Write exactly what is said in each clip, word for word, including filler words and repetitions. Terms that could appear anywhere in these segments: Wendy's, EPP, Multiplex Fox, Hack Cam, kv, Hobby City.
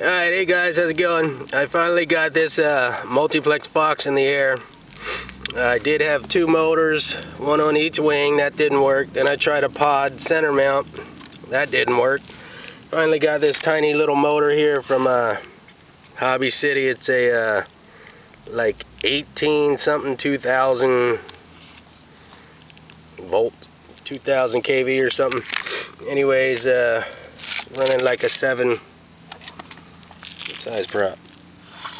Alright, hey guys, how's it going? I finally got this uh, Multiplex Fox in the air. I did have two motors, one on each wing. That didn't work. Then I tried a pod center mount. That didn't work. Finally got this tiny little motor here from uh, Hobby City. It's a uh, like eighteen something two thousand volt, two thousand K V or something. Anyways, uh, running like a seven size prop,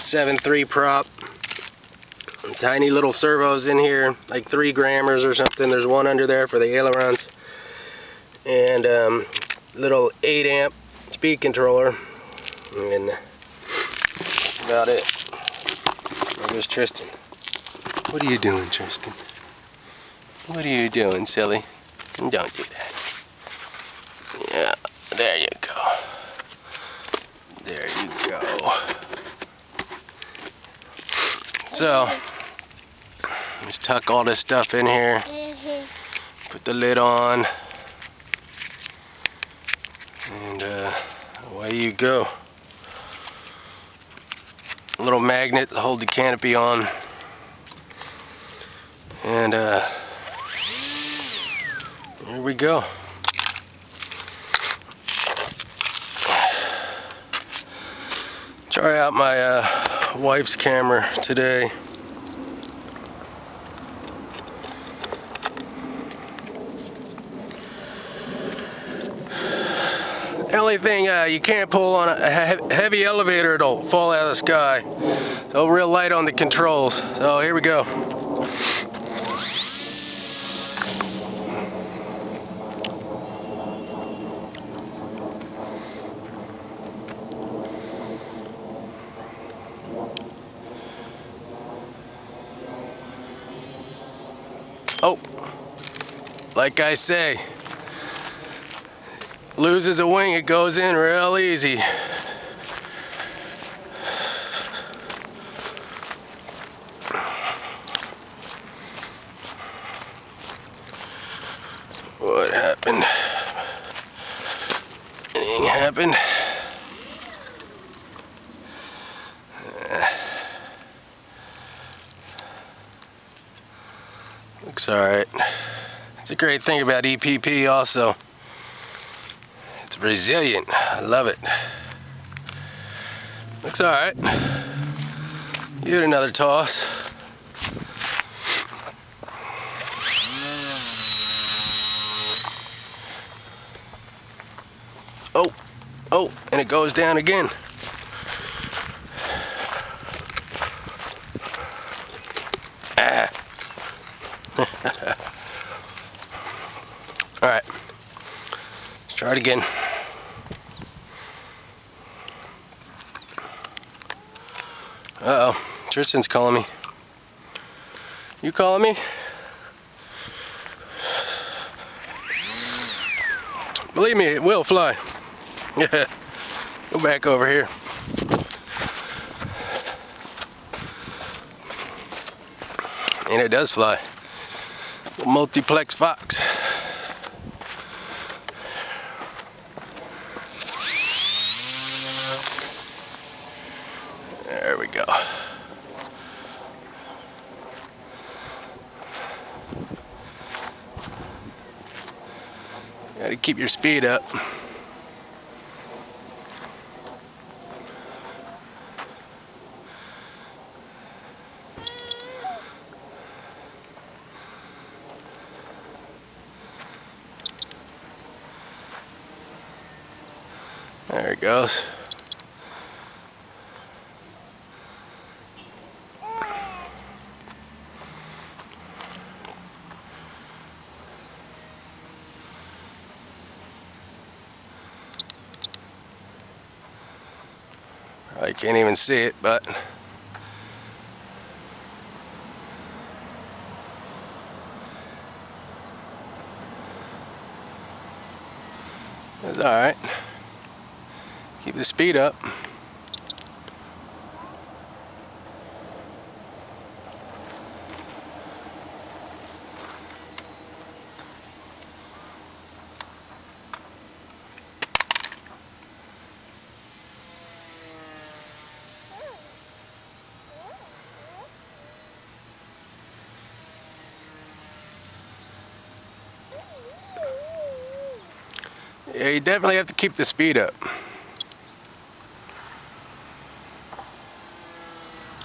seven three prop. Tiny little servos in here, like three grammars or something. There's one under there for the ailerons, and um, little eight amp speed controller, and that's about it. There's Tristan. What are you doing, Tristan? What are you doing, silly? Don't do that. Yeah, there you go. There you go. So, just tuck all this stuff in here, put the lid on, and uh, away you go. A little magnet to hold the canopy on, and uh, here we go. Try out my uh, wife's camera today. The only thing uh, you can't pull on a he heavy elevator, it'll fall out of the sky. So real light on the controls. So here we go. Oh, like I say, loses a wing, it goes in real easy. What happened? Anything happened? Looks alright. It's a great thing about E P P also. It's resilient. I love it. Looks alright. Give it another toss. Oh, oh, and it goes down again. Ah. Alright, let's try it again. Uh oh, Tristan's calling me. You calling me? Believe me, it will fly. Yeah, go back over here. And it does fly. Multiplex Fox. There we go. Gotta keep your speed up. There it goes. I can't even see it, but it's all right. Keep the speed up. Yeah, you definitely have to keep the speed up.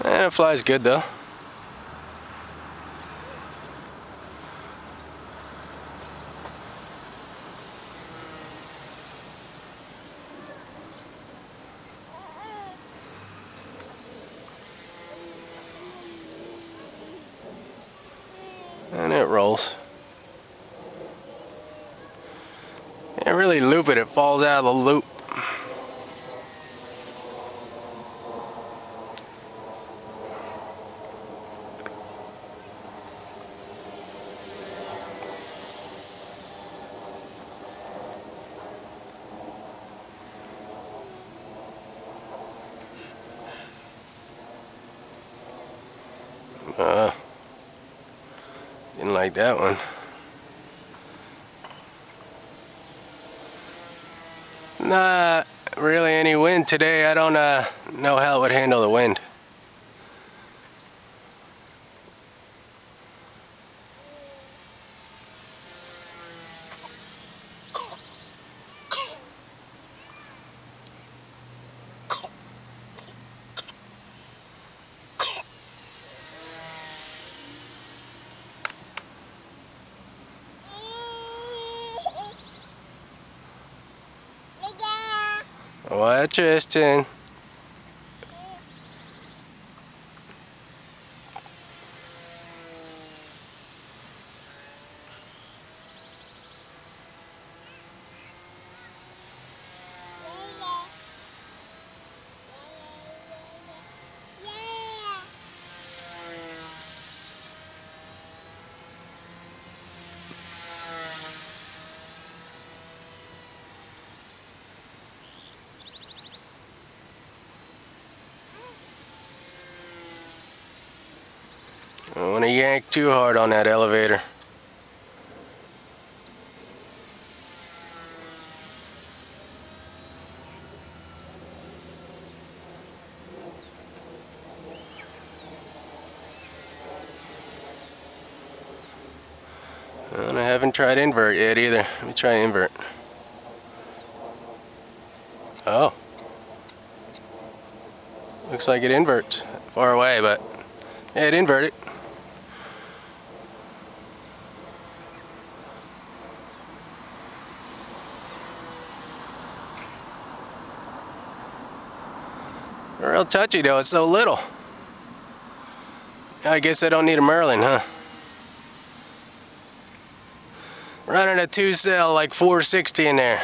And it flies good though. And it rolls. Can't really loop it, it falls out of the loop. Uh, didn't like that one. Not really any wind today. I don't uh, know how it would handle the wind. What, Tristan? I don't want to yank too hard on that elevator. And I haven't tried invert yet either. Let me try invert. Oh. Looks like it inverts. Far away, but yeah, it inverted. Real touchy though, it's so little. I guess I don't need a Merlin, huh? Running a two cell like four sixty in there.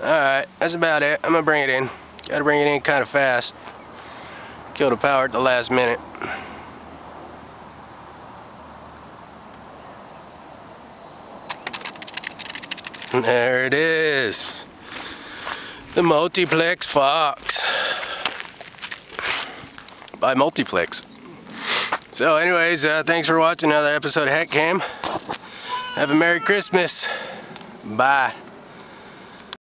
Alright, that's about it. I'm gonna bring it in. Gotta bring it in kind of fast. Kill the power at the last minute. There it is, the Multiplex Fox by Multiplex. So anyways, uh, thanks for watching another episode of Hack Cam. Have a Merry Christmas. Bye.